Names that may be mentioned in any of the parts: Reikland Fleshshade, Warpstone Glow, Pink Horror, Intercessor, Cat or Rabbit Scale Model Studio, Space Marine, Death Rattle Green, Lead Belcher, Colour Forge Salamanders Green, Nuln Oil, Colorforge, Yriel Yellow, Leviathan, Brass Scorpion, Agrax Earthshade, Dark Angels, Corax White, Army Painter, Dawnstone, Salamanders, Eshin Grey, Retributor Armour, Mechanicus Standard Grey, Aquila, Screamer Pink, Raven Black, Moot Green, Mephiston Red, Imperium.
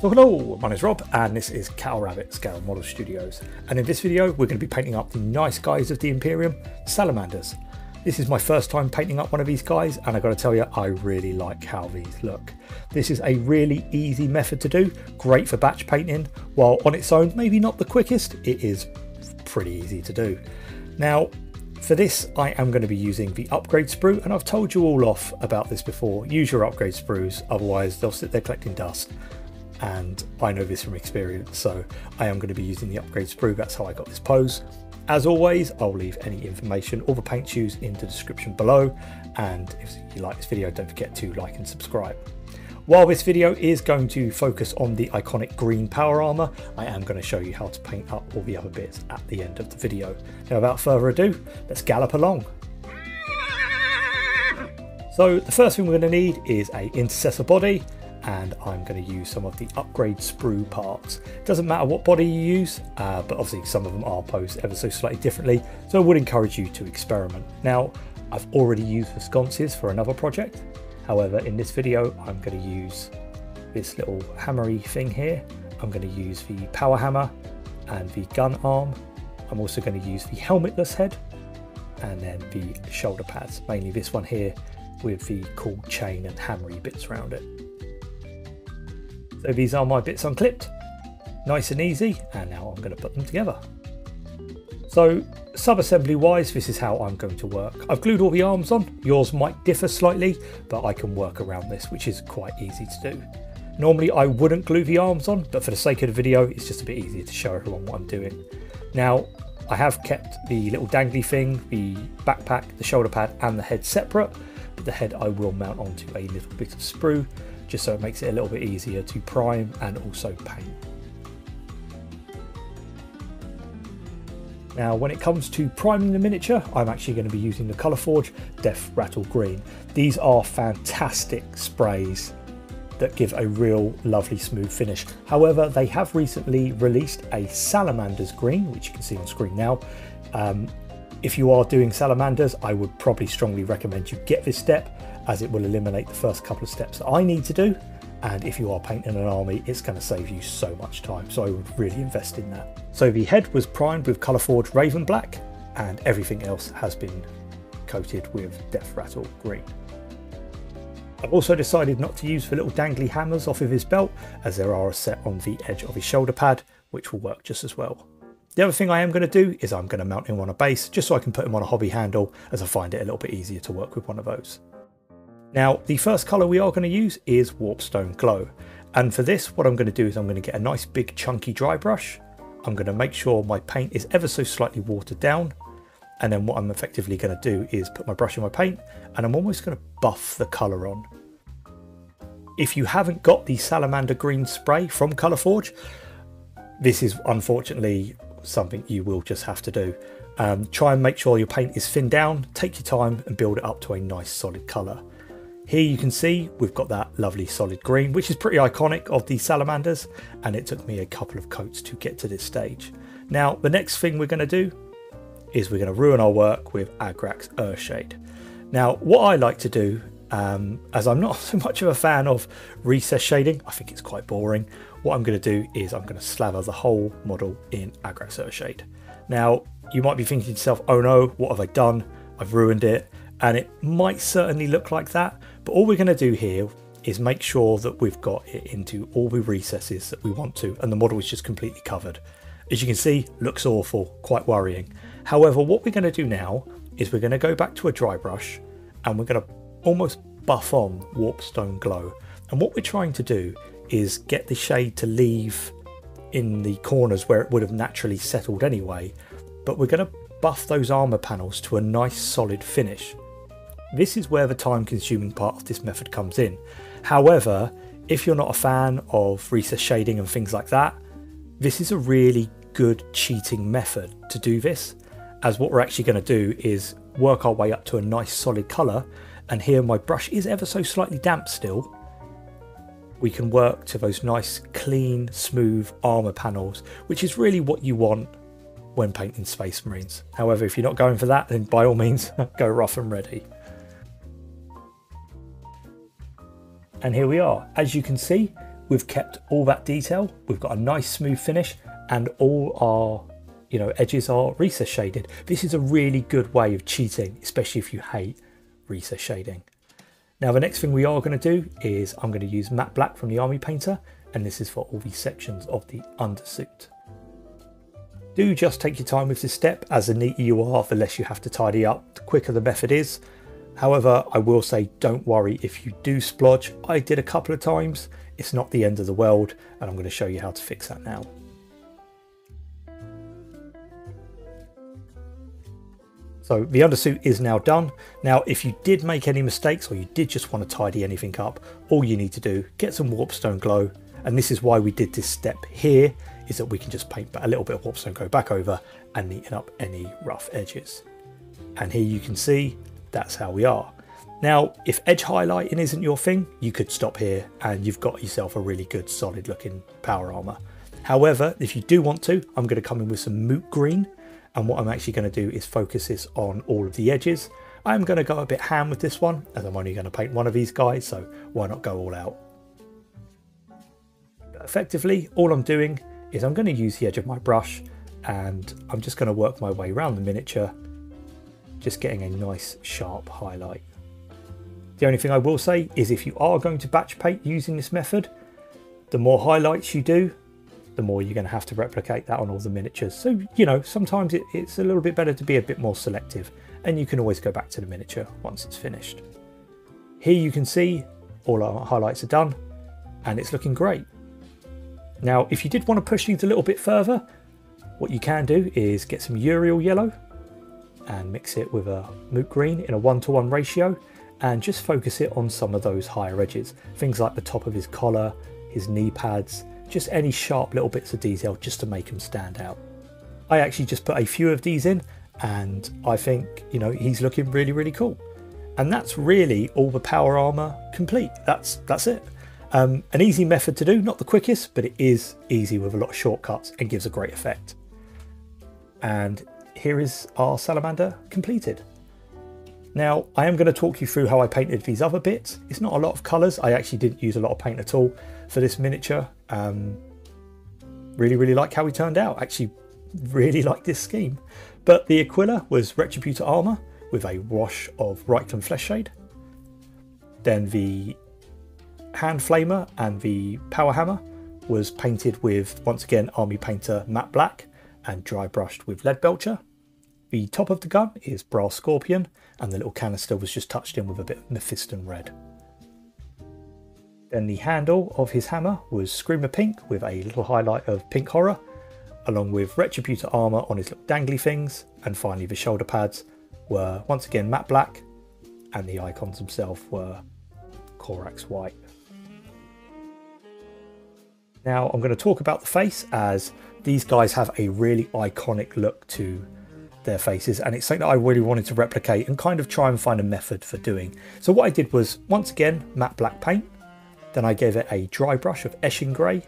So hello, my name is Rob and this is Cal Rabbit Scale Model Studios, and in this video we're going to be painting up the nice guys of the Imperium, Salamanders. This is my first time painting up one of these guys and I've got to tell you, I really like how these look. This is a really easy method to do, great for batch painting, while on its own maybe not the quickest, it is pretty easy to do. Now for this I am going to be using the upgrade sprue, and I've told you all off about this before, use your upgrade sprues otherwise they'll sit there collecting dust. And I know this from experience, so I am going to be using the upgrade sprue. That's how I got this pose. As always, I'll leave any information or the paints used in the description below, and if you like this video don't forget to like and subscribe. While this video is going to focus on the iconic green power armour, I am going to show you how to paint up all the other bits at the end of the video. Now without further ado, let's gallop along. So the first thing we're going to need is an intercessor body, and I'm going to use some of the upgrade sprue parts. It doesn't matter what body you use, but obviously some of them are posed ever so slightly differently, so I would encourage you to experiment. Now I've already used the sconces for another project, however in this video I'm going to use this little hammery thing here. I'm going to use the power hammer and the gun arm. I'm also going to use the helmetless head and then the shoulder pads, mainly this one here with the cool chain and hammery bits around it. So these are my bits unclipped, nice and easy, and now I'm going to put them together. So sub-assembly wise, this is how I'm going to work. I've glued all the arms on, yours might differ slightly, but I can work around this, which is quite easy to do. Normally I wouldn't glue the arms on, but for the sake of the video it's just a bit easier to show everyone what I'm doing. Now I have kept the little dangly thing, the backpack, the shoulder pad and the head separate, but the head I will mount onto a little bit of sprue, just so it makes it a little bit easier to prime and also paint. Now when it comes to priming the miniature, I'm actually going to be using the Colour Forge Death Rattle Green. These are fantastic sprays that give a real lovely smooth finish. However, they have recently released a Salamanders Green, which you can see on screen now. If you are doing Salamanders, I would probably strongly recommend you get this step, as it will eliminate the first couple of steps that I need to do, and if you are painting an army it's going to save you so much time, so I would really invest in that. So the head was primed with Colorforge Raven Black and everything else has been coated with Death Rattle Green. I've also decided not to use the little dangly hammers off of his belt, as there are a set on the edge of his shoulder pad which will work just as well. The other thing I am going to do is I'm going to mount him on a base just so I can put him on a hobby handle, as I find it a little bit easier to work with one of those. Now the first colour we are going to use is Warpstone Glow, and for this what I'm going to do is I'm going to get a nice big chunky dry brush. I'm going to make sure my paint is ever so slightly watered down, and then what I'm effectively going to do is put my brush in my paint and I'm almost going to buff the colour on. If you haven't got the Salamander Green spray from Colorforge, this is unfortunately something you will just have to do. Try and make sure your paint is thinned down, take your time and build it up to a nice solid colour. Here you can see we've got that lovely solid green, which is pretty iconic of the Salamanders, and it took me a couple of coats to get to this stage. Now the next thing we're going to do is we're going to ruin our work with Agrax Earthshade. Now what I like to do, as I'm not so much of a fan of recess shading, I think it's quite boring, what I'm going to do is I'm going to slather the whole model in Agrax Earthshade. Now you might be thinking to yourself, oh no, what have I done, I've ruined it, and it might certainly look like that. But all we're going to do here is make sure that we've got it into all the recesses that we want to, and the model is just completely covered. As you can see, looks awful, quite worrying. However, what we're going to do now is we're going to go back to a dry brush and we're going to almost buff on Warpstone Glow, and what we're trying to do is get the shade to leave in the corners where it would have naturally settled anyway, but we're going to buff those armor panels to a nice solid finish. This is where the time consuming part of this method comes in. However, if you're not a fan of recess shading and things like that, this is a really good cheating method to do this, as what we're actually going to do is work our way up to a nice solid colour, and here my brush is ever so slightly damp still. We can work to those nice clean smooth armour panels, which is really what you want when painting Space Marines. However, if you're not going for that, then by all means go rough and ready. And here we are. As you can see, We've kept all that detail. We've got a nice smooth finish, and all our edges are recess shaded. This is a really good way of cheating, especially if you hate recess shading. Now the next thing we are going to do is I'm going to use matte black from the Army Painter, and this is for all the sections of the undersuit. Do just take your time with this step, as the neater you are, the less you have to tidy up, the quicker the method is. However, I will say don't worry if you do splodge. I did a couple of times. It's not the end of the world, and I'm going to show you how to fix that now. So the undersuit is now done. Now if you did make any mistakes, or you did just want to tidy anything up, all you need to do, get some Warpstone Glow, and this is why we did this step here, is that we can just paint a little bit of Warpstone Glow back over and neaten up any rough edges. And here you can see that's how we are. Now if edge highlighting isn't your thing, you could stop here and you've got yourself a really good solid looking power armor. However, if you do want to, I'm going to come in with some Moot Green. And what I'm actually going to do is focus this on all of the edges. I'm going to go a bit ham with this one, as I'm only going to paint one of these guys, so why not go all out? But effectively, all I'm doing is I'm going to use the edge of my brush, and I'm just going to work my way around the miniature, just getting a nice sharp highlight. The only thing I will say is if you are going to batch paint using this method, the more highlights you do, the more you're going to have to replicate that on all the miniatures. So, sometimes it's a little bit better to be a bit more selective, and you can always go back to the miniature once it's finished. Here you can see all our highlights are done, and it's looking great. Now, if you did want to push things a little bit further, what you can do is get some Yriel Yellow and mix it with a Moot Green in a 1-to-1 ratio, and just focus it on some of those higher edges. Things like the top of his collar, his knee pads, just any sharp little bits of detail just to make them stand out. I actually just put a few of these in, and I think he's looking really, really cool. And that's really all the power armor complete. That's it. An easy method to do, not the quickest, but it is easy with a lot of shortcuts and gives a great effect. And here is our salamander completed. Now, I am going to talk you through how I painted these other bits. It's not a lot of colours. I actually didn't use a lot of paint at all for this miniature. Really, really like how we turned out. Actually, really like this scheme. But the Aquila was Retributor Armour with a wash of Reikland Fleshshade. Then the Hand Flamer and the Power Hammer was painted with, once again, Army Painter matte black and dry brushed with Lead Belcher. The top of the gun is Brass Scorpion, and the little canister was just touched in with a bit of Mephiston Red. Then the handle of his hammer was Screamer Pink with a little highlight of Pink Horror, along with Retributor Armour on his little dangly things, and finally the shoulder pads were once again matte black, and the icons themselves were Corax White. Now I'm going to talk about the face, as these guys have a really iconic look to their faces, and it's something that I really wanted to replicate and kind of try and find a method for doing. So what I did was, once again, matte black paint, then I gave it a dry brush of Eshin Grey,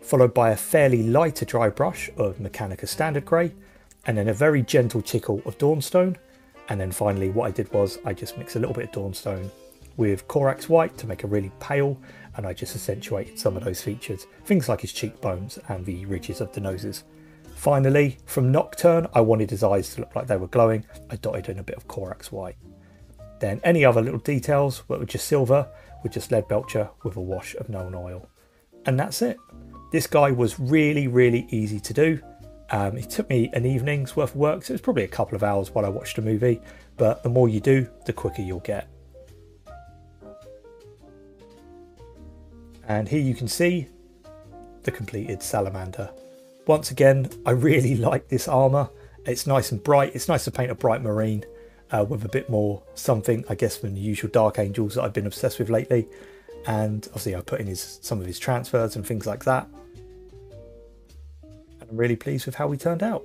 followed by a fairly lighter dry brush of Mechanicus Standard Grey, and then a very gentle tickle of Dawnstone, and then finally what I did was I just mixed a little bit of Dawnstone with Corax White to make a really pale, and I just accentuated some of those features, things like his cheekbones and the ridges of the noses. Finally, from Nocturne, I wanted his eyes to look like they were glowing. I dotted in a bit of Corax White. Then any other little details were just silver, with just Lead Belcher with a wash of Nuln Oil. And that's it. This guy was really, really easy to do. It took me an evening's worth of work, so it was probably a couple of hours while I watched a movie. But the more you do, the quicker you'll get. And here you can see the completed salamander. Once again, I really like this armour. It's nice and bright. It's nice to paint a bright marine with a bit more something, I guess, than the usual Dark Angels that I've been obsessed with lately. And obviously I put in some of his transfers and things like that. And I'm really pleased with how we turned out.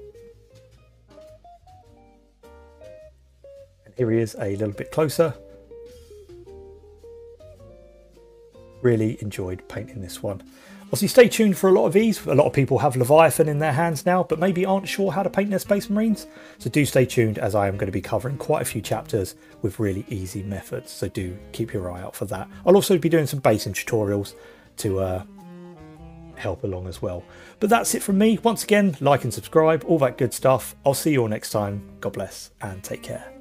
And here he is a little bit closer. Really enjoyed painting this one. Obviously, stay tuned for a lot of these. A lot of people have Leviathan in their hands now, but maybe aren't sure how to paint their Space Marines. So do stay tuned, as I am going to be covering quite a few chapters with really easy methods. So do keep your eye out for that. I'll also be doing some basing tutorials to help along as well. But that's it from me. Once again, like and subscribe, all that good stuff. I'll see you all next time. God bless and take care.